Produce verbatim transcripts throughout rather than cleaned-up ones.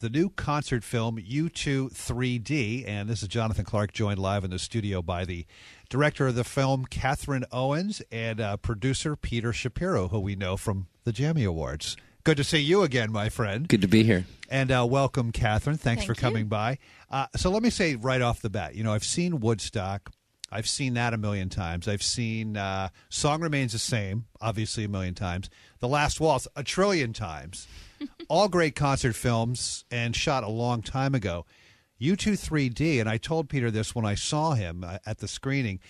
The new concert film, U two three D, and this is Jonathan Clarke, joined live in the studio by the director of the film, Catherine Owens, and uh, producer Peter Shapiro, who we know from the Jammy Awards. Good to see you again, my friend. Good to be here. And uh, welcome, Catherine. Thanks Thank for coming you. by. Uh, so let me say right off the bat, you know, I've seen Woodstock. I've seen that a million times. I've seen uh, Song Remains the Same, obviously a million times. The Last Waltz, a trillion times. All great concert films and shot a long time ago. U two three D, and I told Peter this when I saw him at the screening,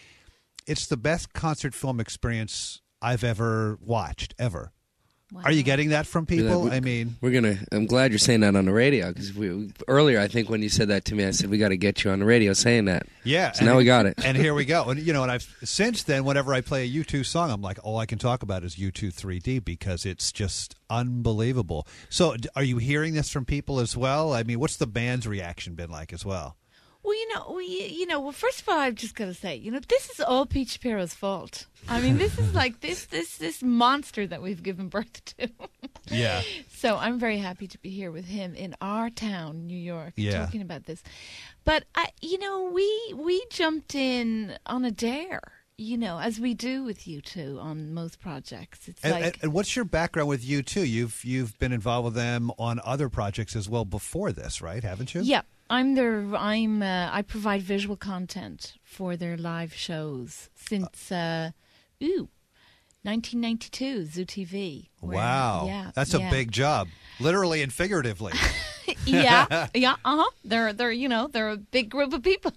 it's the best concert film experience I've ever watched, ever. Wow. Are you getting that from people? I mean, we're gonna. I'm glad you're saying that on the radio, because we, earlier, I think when you said that to me, I said we got to get you on the radio saying that. Yeah. So and, now we got it. And here we go. And you know, and I've since then, whenever I play a U two song, I'm like, all I can talk about is U two three D because it's just unbelievable. So, are you hearing this from people as well? I mean, what's the band's reaction been like as well? Well, you know, we, you know. Well, first of all, I've just got to say, you know, this is all Pete Shapiro's fault. I mean, this is like this, this, this monster that we've given birth to. Yeah. So I'm very happy to be here with him in our town, New York, yeah. talking about this. But I, you know, we we jumped in on a dare. You know, as we do with U two on most projects. It's and, like, and what's your background with U two? You've you've been involved with them on other projects as well before this, right? Haven't you? Yeah, I'm their I'm uh, I provide visual content for their live shows since uh, ooh, nineteen ninety-two, Zoo T V. Where, wow, yeah, that's yeah. a big job, literally and figuratively. yeah, yeah, uh huh. They're they're you know they're a big group of people.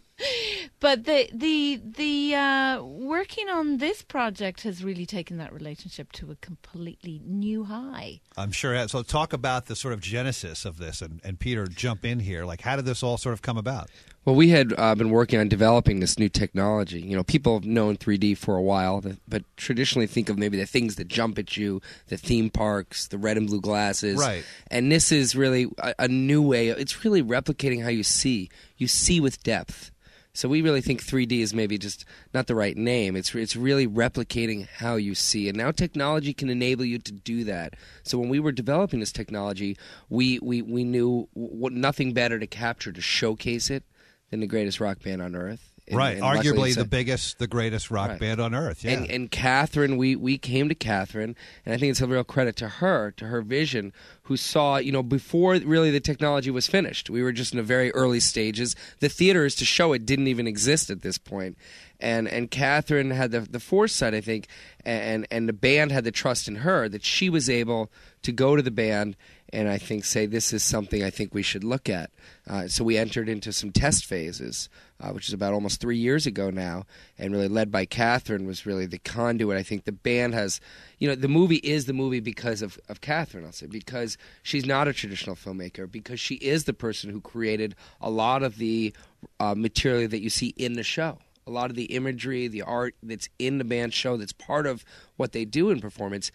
But the the the uh, working on this project has really taken that relationship to a completely new high. I'm sure. So talk about the sort of genesis of this, and, and Peter, jump in here. Like, how did this all sort of come about? Well, we had uh, been working on developing this new technology. You know, people have known three D for a while, but traditionally think of maybe the things that jump at you, the theme parks, the red and blue glasses. Right. And this is really a, a new way. It's really replicating how you see. You see with depth. So we really think three D is maybe just not the right name. It's it's really replicating how you see. And now technology can enable you to do that. So when we were developing this technology, we, we, we knew w nothing better to capture, to showcase it, than the greatest rock band on earth. And, right, and arguably the biggest, the greatest rock right. band on earth. Yeah. And, and Catherine, we, we came to Catherine, and I think it's a real credit to her, to her vision, who saw, you know, before really the technology was finished. We were just in the very early stages. The theaters to show it didn't even exist at this point. And and Catherine had the, the foresight, I think, and, and the band had the trust in her that she was able to go to the band and I think say, this is something I think we should look at. Uh, so we entered into some test phases, uh, which is about almost three years ago now, and really led by Catherine was really the conduit. I think the band has, you know, the movie is the movie because of, of Catherine, I'll say, because she's not a traditional filmmaker, because she is the person who created a lot of the uh, material that you see in the show. A lot of the imagery, the art that's in the band show, that's part of what they do in performance.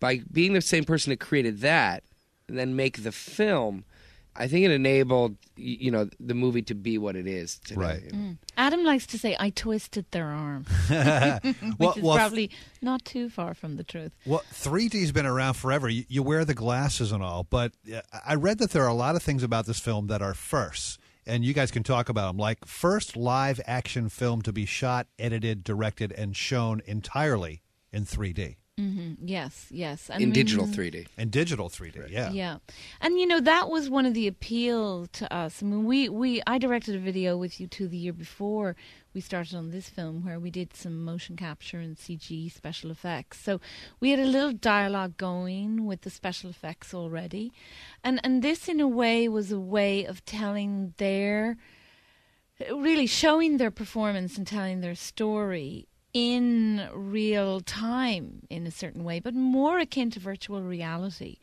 By being the same person that created that and then make the film, I think it enabled, you know, the movie to be what it is today. Right. Mm. Adam likes to say, I twisted their arm, which well, is well, probably not too far from the truth. Well, three D's been around forever. You, you wear the glasses and all, but I read that there are a lot of things about this film that are firsts. And you guys can talk about them, like first live action film to be shot, edited, directed, and shown entirely in three D. Mm-hmm. Yes, yes. I in mean, digital three D. In digital three D, right. yeah. Yeah. And, you know, that was one of the appeal to us. I mean, we, we I directed a video with you two the year before we started on this film where we did some motion capture and C G special effects. So we had a little dialogue going with the special effects already. And, and this, in a way, was a way of telling their, really showing their performance and telling their story in real time in a certain way, but more akin to virtual reality.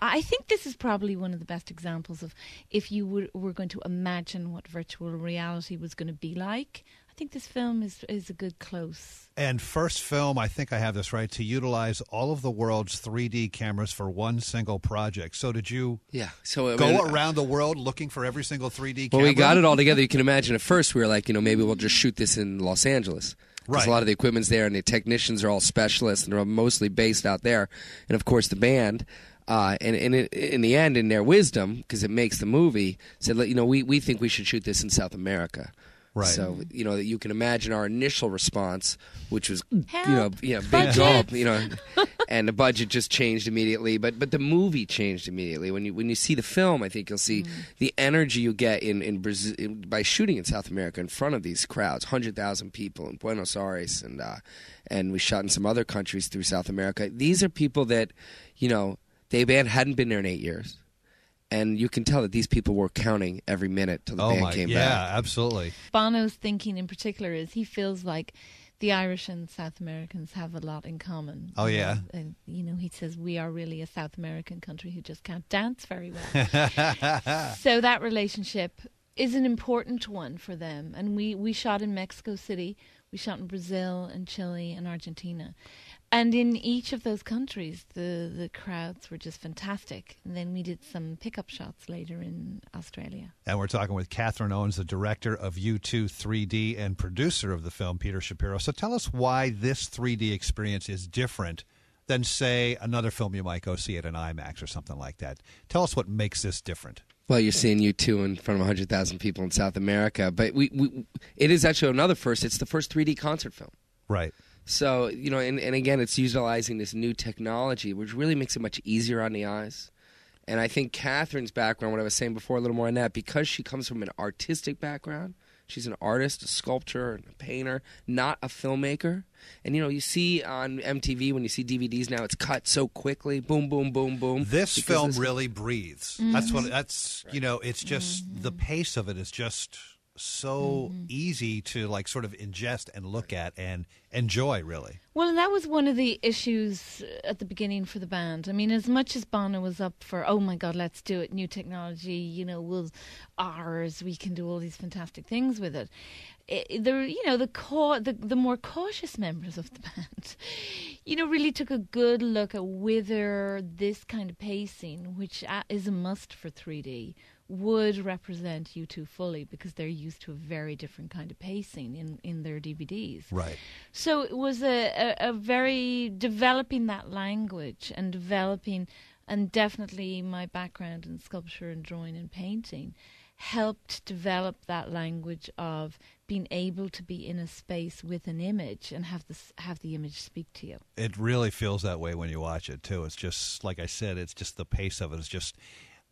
I think this is probably one of the best examples of if you were, were going to imagine what virtual reality was going to be like. I think this film is, is a good close. And first film, I think I have this right, to utilize all of the world's three D cameras for one single project. So did you yeah, so, go I mean, around the world looking for every single three D camera? Well, we got it all together. You can imagine at first we were like, you know, maybe we'll just shoot this in Los Angeles. Because right. a lot of the equipment's there, and the technicians are all specialists, and they're mostly based out there. And, of course, the band. Uh, and and it, in the end, in their wisdom, because it makes the movie, said, you know, we, we think we should shoot this in South America. Right. So, you know, you can imagine our initial response, which was, Help. you know, you know big gulp, you know, and the budget just changed immediately. But but the movie changed immediately. When you when you see the film, I think you'll see mm. the energy you get in, in Brazil in, by shooting in South America in front of these crowds, one hundred thousand people in Buenos Aires, and uh, and we shot in some other countries through South America. These are people that, you know, they band hadn't been there in eight years. And you can tell that these people were counting every minute till the oh band my, came yeah, back. Yeah, absolutely. Bono's thinking in particular is he feels like the Irish and South Americans have a lot in common. Oh, yeah. And, and, you know, he says we are really a South American country who just can't dance very well. So that relationship is an important one for them. And we, we shot in Mexico City. We shot in Brazil and Chile and Argentina. And in each of those countries, the, the crowds were just fantastic. And then we did some pickup shots later in Australia. And we're talking with Catherine Owens, the director of U two three D and producer of the film, Peter Shapiro. So tell us why this three D experience is different than, say, another film you might go see at an IMAX or something like that. Tell us what makes this different. Well, you're seeing U two in front of one hundred thousand people in South America. But we, we it is actually another first. It's the first three D concert film. Right. So, you know, and, and again, it's utilizing this new technology, which really makes it much easier on the eyes. And I think Catherine's background, what I was saying before, a little more on that, because she comes from an artistic background, she's an artist, a sculptor, and a painter, not a filmmaker. And, you know, you see on M T V, when you see D V Ds now, it's cut so quickly, boom, boom, boom, boom. This film this... really breathes. Mm-hmm. That's what, that's, right. you know, it's just, mm-hmm. the pace of it is just... so mm-hmm. easy to like sort of ingest and look at and enjoy, really. Well, and that was one of the issues at the beginning for the band. I mean, as much as Bono was up for, oh my God, let's do it, new technology, you know, we'll ours, we can do all these fantastic things with it. it the you know the, ca- the the more cautious members of the band, you know, really took a good look at whether this kind of pacing, which is a must for three D, would represent U two fully, because they're used to a very different kind of pacing in, in their D V Ds. Right. So it was a, a, a very developing that language and developing, and definitely my background in sculpture and drawing and painting helped develop that language of being able to be in a space with an image and have this have the image speak to you. It really feels that way when you watch it too. It's just like I said, it's just the pace of it is just,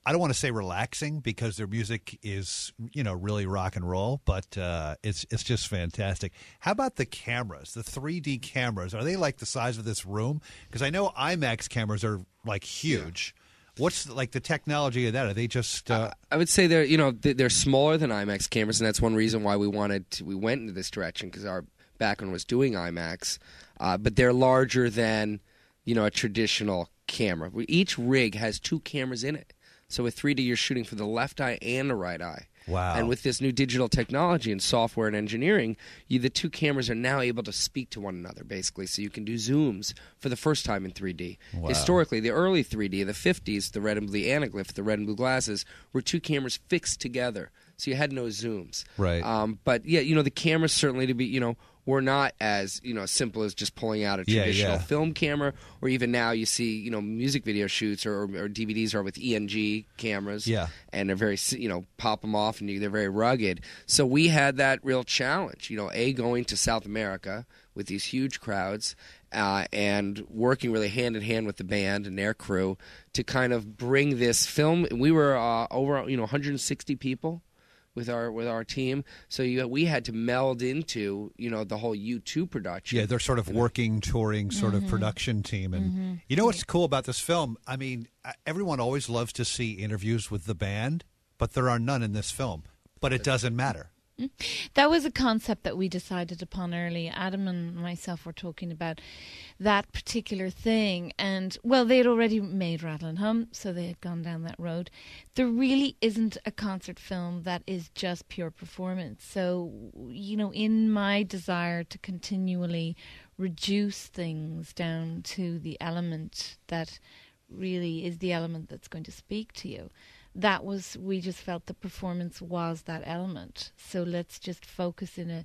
I don't want to say relaxing, because their music is, you know, really rock and roll, but uh, it's it's just fantastic. How about the cameras, the three D cameras? Are they like the size of this room? Because I know IMAX cameras are like huge. Yeah. What's like the technology of that? Are they just? Uh... Uh, I would say they're you know they're smaller than IMAX cameras, and that's one reason why we wanted to, we went into this direction, because our background was doing IMAX, uh, but they're larger than you know a traditional camera. Each rig has two cameras in it. So with three D, you're shooting for the left eye and the right eye. Wow. And with this new digital technology and software and engineering, you, the two cameras are now able to speak to one another, basically. So you can do zooms for the first time in three D. Wow. Historically, the early three D, the fifties, the red and blue anaglyph, the red and blue glasses, were two cameras fixed together. So you had no zooms. Right. Um, but, yeah, you know, the cameras certainly to be, you know, were not as, you know, simple as just pulling out a traditional yeah, yeah. film camera, or even now you see, you know, music video shoots or, or D V Ds are with E N G cameras, yeah. and they're very, you know, pop them off and they're very rugged. So we had that real challenge, you know, A, going to South America with these huge crowds, uh, and working really hand-in-hand with the band and their crew to kind of bring this film. We were uh, over, you know, one hundred sixty people. With our with our team, so you, we had to meld into you know the whole U two production. Yeah, they're sort of working, touring sort mm-hmm. of production team, and mm-hmm. you know what's cool about this film? I mean, everyone always loves to see interviews with the band, but there are none in this film. But it doesn't matter. That was a concept that we decided upon early. Adam and myself were talking about that particular thing. And, well, they had already made Rattle and Hum, so they had gone down that road. There really isn't a concert film that is just pure performance. So, you know, in my desire to continually reduce things down to the element that really is the element that's going to speak to you, that was, we just felt the performance was that element. So let's just focus in a